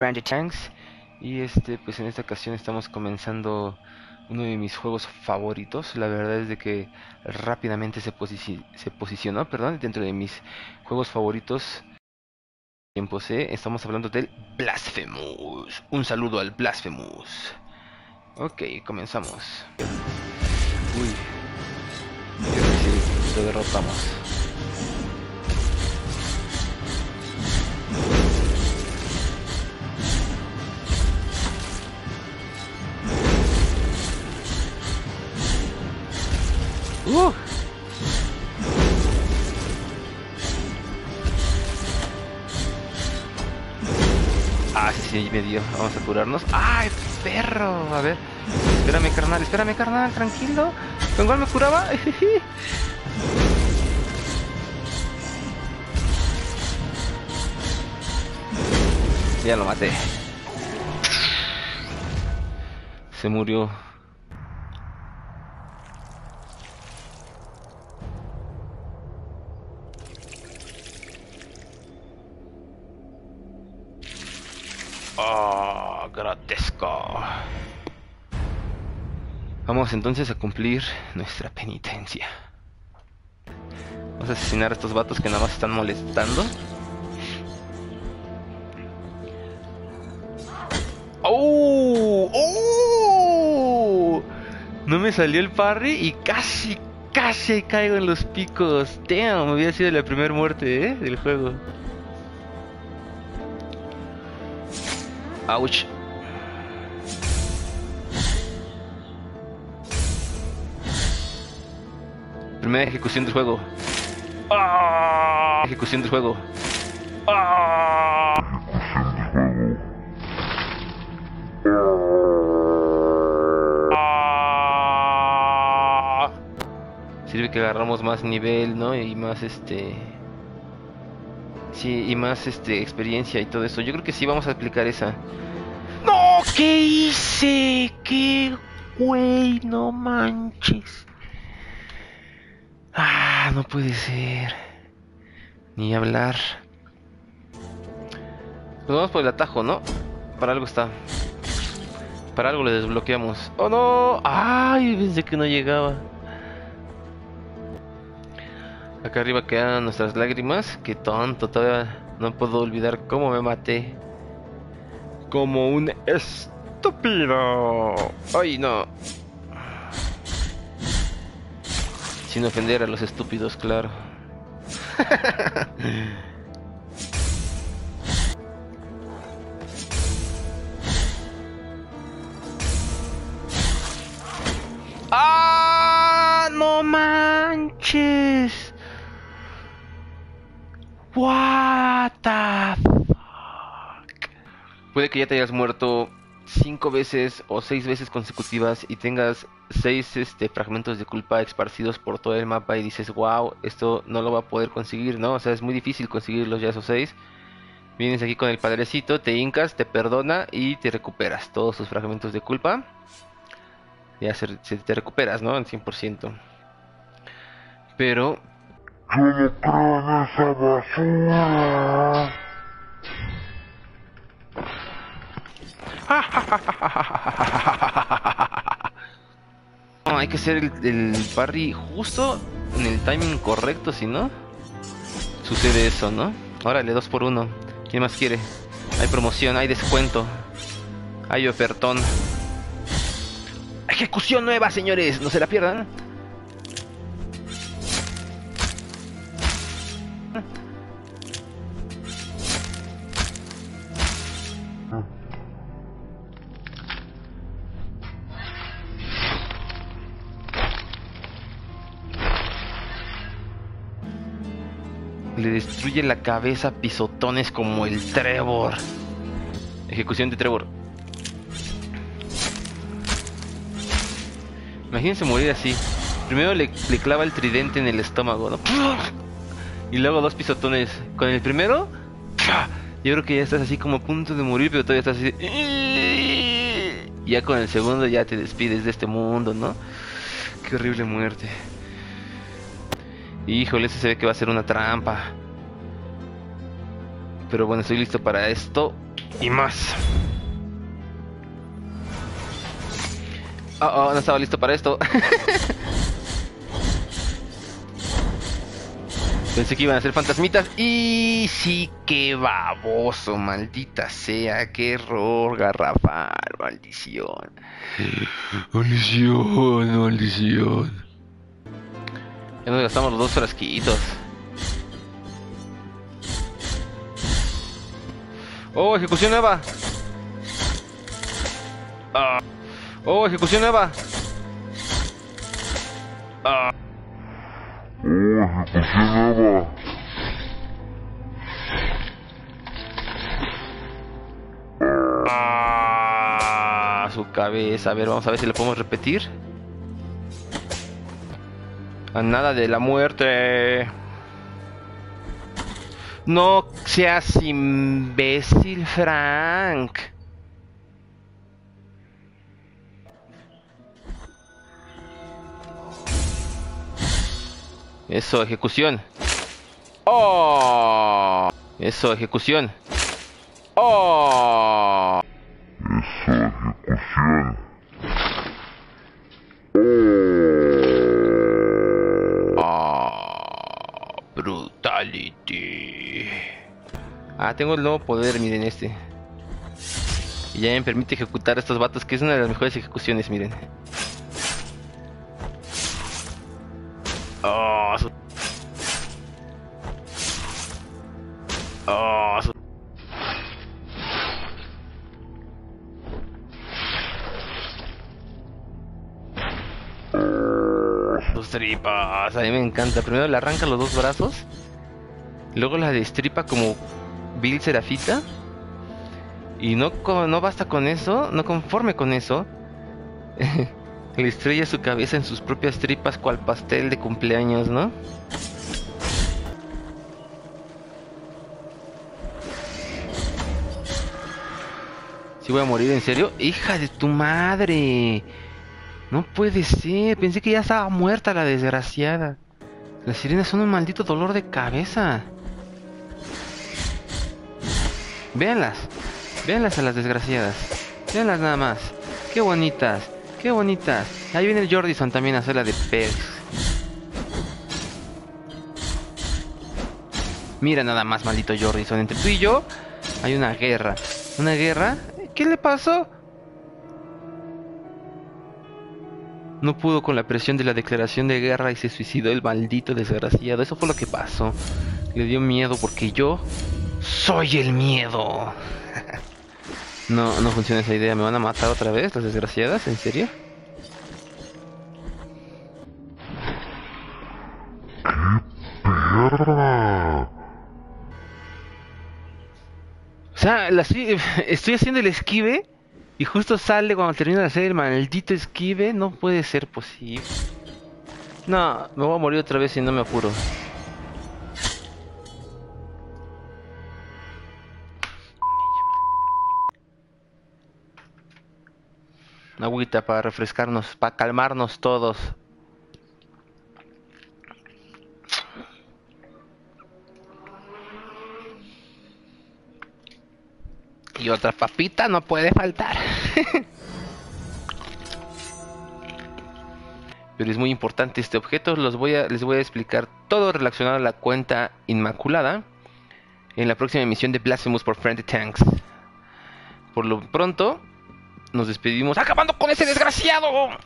Randy Tanks, y pues en esta ocasión estamos comenzando uno de mis juegos favoritos. La verdad es de que rápidamente se posicionó, perdón, dentro de mis juegos favoritos. Estamos hablando del Blasphemous. Un saludo al Blasphemous. Ok, comenzamos. Uy, lo derrotamos. Ah, sí, me dio. Vamos a curarnos. ¡Ay, perro! A ver. Espérame, carnal, tranquilo. ¿Con cuál me curaba? Ya lo maté. Se murió. Oh, grotesco. Vamos entonces a cumplir nuestra penitencia. Vamos a asesinar a estos vatos que nada más están molestando. ¡Oh! ¡Oh! No me salió el parry y casi caigo en los picos. Damn, hubiera sido la primera muerte, del juego. Ouch. Primera ejecución del juego. ¡Oh! Ejecución del juego. ¡Oh! Sirve que agarramos más nivel, ¿no? Y más sí, y más experiencia y todo eso. Yo creo que sí vamos a aplicar esa. ¡No! ¿Qué hice? ¿Qué, güey? No manches. Ah, no puede ser. Ni hablar. Nos vamos por el atajo, ¿no? Para algo está. Para algo le desbloqueamos. ¡Oh, no! ¡Ay! Pensé que no llegaba. Acá arriba quedan nuestras lágrimas. Qué tonto, todavía no puedo olvidar cómo me maté. Como un estúpido. Ay, no. Sin ofender a los estúpidos, claro. ¡Ah! ¡No manches! What the fuck? Puede que ya te hayas muerto 5 veces o 6 veces consecutivas y tengas 6 fragmentos de culpa esparcidos por todo el mapa y dices, wow, esto no lo va a poder conseguir, ¿no? O sea, es muy difícil conseguirlos ya esos 6. Vienes aquí con el padrecito, te hincas, te perdona y te recuperas todos tus fragmentos de culpa. Ya te recuperas, ¿no? En 100%. Pero... ¿Qué con esa basura? No, hay que hacer el parry justo en el timing correcto, si no sucede eso, ¿no? Órale, 2 por 1. ¿Quién más quiere? Hay promoción, hay descuento, hay ofertón. Ejecución nueva, señores, no se la pierdan. Le destruye la cabeza a pisotones como el Trevor. Ejecución de Trevor. Imagínense morir así. Primero le clava el tridente en el estómago, ¿no? Y luego 2 pisotones. Con el primero, yo creo que ya estás así como a punto de morir, pero todavía estás así. Ya con el segundo ya te despides de este mundo, ¿no? Qué horrible muerte. Híjole, ese se ve que va a ser una trampa. Pero bueno, estoy listo para esto. Y más. Oh, no estaba listo para esto. Pensé que iban a ser fantasmitas. Y sí, qué baboso, maldita sea. Qué error garrafal, maldición. Maldición, maldición. Ya nos gastamos los dos frasquitos. Oh, ejecución nueva. Oh, ejecución nueva. Su cabeza. A ver, vamos a ver si lo podemos repetir. A nada de la muerte. No seas imbécil, Frank. Eso, ejecución. ¡Oh! Eso, ejecución. ¡Oh! Eso, ejecución. ¡Oh! ¡Oh! Brutality. Ah, tengo el nuevo poder, miren este. Y ya me permite ejecutar a estos vatos, que es una de las mejores ejecuciones, miren. Sus tripas, a mí me encanta. Primero le arranca los dos brazos, luego la destripa como Bill Serafita. Y no basta con eso, no conforme con eso. Le estrella su cabeza en sus propias tripas cual pastel de cumpleaños, ¿no? ¿Sí voy a morir, en serio? ¡Hija de tu madre! No puede ser, pensé que ya estaba muerta la desgraciada. Las sirenas son un maldito dolor de cabeza. Véanlas, véanlas a las desgraciadas. Véanlas nada más, qué bonitas. ¡Qué bonitas! Ahí viene el Jordison también a hacer la de pez. Mira nada más, maldito Jordison. Entre tú y yo hay una guerra. ¿Una guerra? ¿Qué le pasó? No pudo con la presión de la declaración de guerra y se suicidó el maldito desgraciado. Eso fue lo que pasó. Le dio miedo porque yo soy el miedo. No, no funciona esa idea. ¿Me van a matar otra vez las desgraciadas? ¿En serio? ¡Qué perra! O sea, estoy haciendo el esquive y justo sale cuando termino de hacer el maldito esquive. No puede ser posible. No, me voy a morir otra vez si no me apuro. Agüita para refrescarnos, para calmarnos todos. Y otra papita no puede faltar. Pero es muy importante este objeto. Les voy a explicar todo relacionado a la cuenta inmaculada en la próxima emisión de Blasphemous por Friendly Tanks. Por lo pronto nos despedimos acabando con ese desgraciado.